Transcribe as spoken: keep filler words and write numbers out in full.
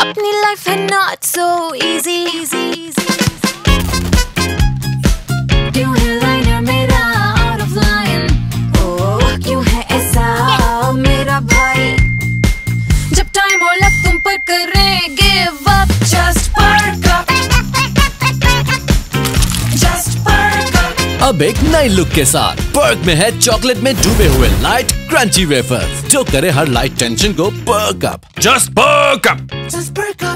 अपनी लाइफ है not so easy easy क्यों है लाइनर मेरा आउट ऑफ लाइन ओह क्यों है ऐसा मेरा भाई जब टाइम हो लग तुम पर करें give up just perk up just perk up अब एक नई लुक के साथ पर्क में है चॉकलेट में डूबे हुए लाइट क्रंची वेफर जो करे हर लाइट टेंशन को perk up just perk up just perk up.